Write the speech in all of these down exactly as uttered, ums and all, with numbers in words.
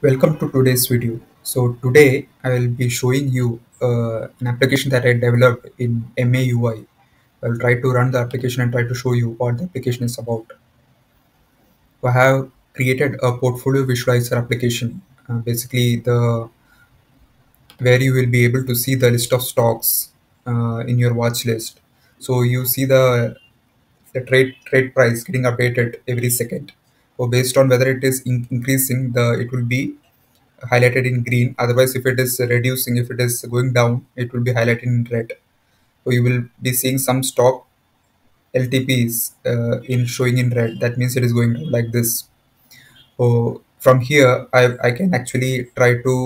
Welcome to today's video. So today I will be showing you uh, an application that I developed in M A U I. I'll try to run the application and try to show you what the application is about. I have created a portfolio visualizer application, uh, basically the where you will be able to see the list of stocks uh, in your watch list. So you see the the trade trade price getting updated every second. So based on whether it is in increasing, the it will be highlighted in green. Otherwise, if it is reducing, if it is going down, it will be highlighted in red. So you will be seeing some stock L T Ps uh, in showing in red. That means it is going like this. So from here, I I can actually try to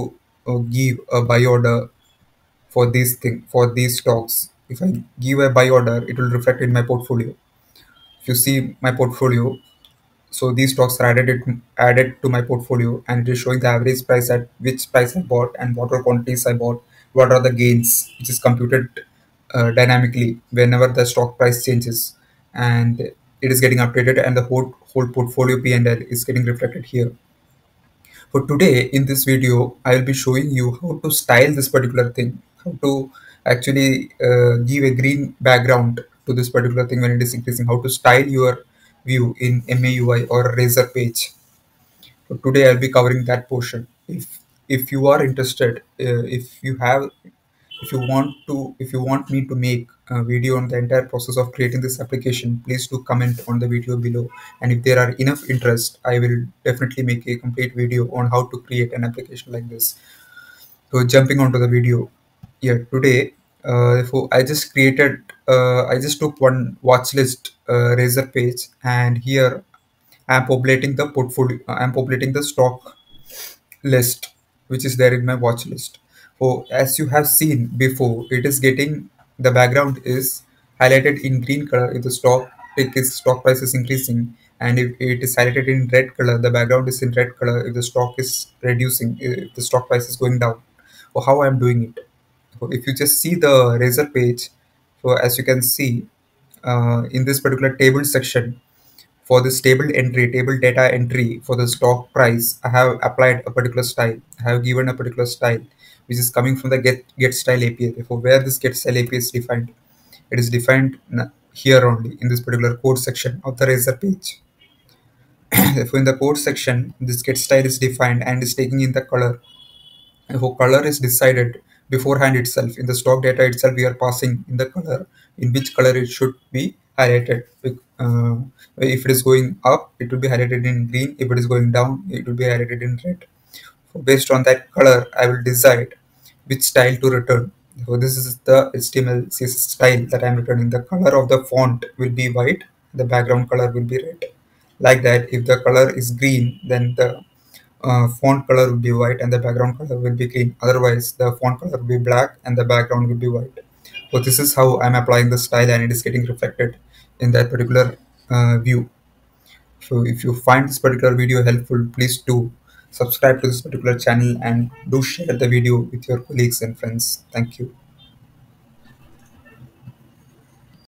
uh, give a buy order for these thing for these stocks. If I give a buy order, it will reflect in my portfolio. If you see my portfolio. So these stocks are added it added to my portfolio, and it is showing the average price at which price I bought and what are quantities I bought. What are the gains, which is computed uh, dynamically whenever the stock price changes, and it is getting updated, and the whole whole portfolio P and L is getting reflected here. For today, in this video, I will be showing you how to style this particular thing, how to actually uh, give a green background to this particular thing when it is increasing. How to style your view in M A U I or Razor page. So today I'll be covering that portion. If if you are interested, uh, if you have, if you want to, if you want me to make a video on the entire process of creating this application, please do comment on the video below. And if there are enough interest, I will definitely make a complete video on how to create an application like this. So jumping onto the video, yeah, today. Uh, so I just created, uh, I just took one watch list uh, Razor page, and here I am populating the portfolio, I am populating the stock list which is there in my watch list. So as you have seen before, it is getting, the background is highlighted in green color if the stock, if the stock price is increasing, and if it is highlighted in red color, the background is in red color if the stock is reducing, if the stock price is going down. So how I am doing it? So if you just see the Razor page, so as you can see uh, in this particular table section, for this table entry, table data entry for the stock price, I have applied a particular style. I have given a particular style which is coming from the get, get style A P I. Therefore, where this get style A P I is defined, it is defined here only in this particular code section of the Razor page. Therefore, in the code section, this get style is defined and is taking in the color. Therefore, color is decided beforehand itself. In the stock data itself, we are passing in the color, in which color it should be highlighted. Uh, if it is going up, it will be highlighted in green. If it is going down, it will be highlighted in red. So based on that color, I will decide which style to return. So this is the H T M L C S S style that I am returning. The color of the font will be white. The background color will be red. Like that, if the color is green, then the Uh, font color will be white and the background color will be green. Otherwise, the font color will be black and the background will be white. So this is how I'm applying the style, and it is getting reflected in that particular uh, view. So if you find this particular video helpful, please do subscribe to this particular channel and do share the video with your colleagues and friends. Thank you.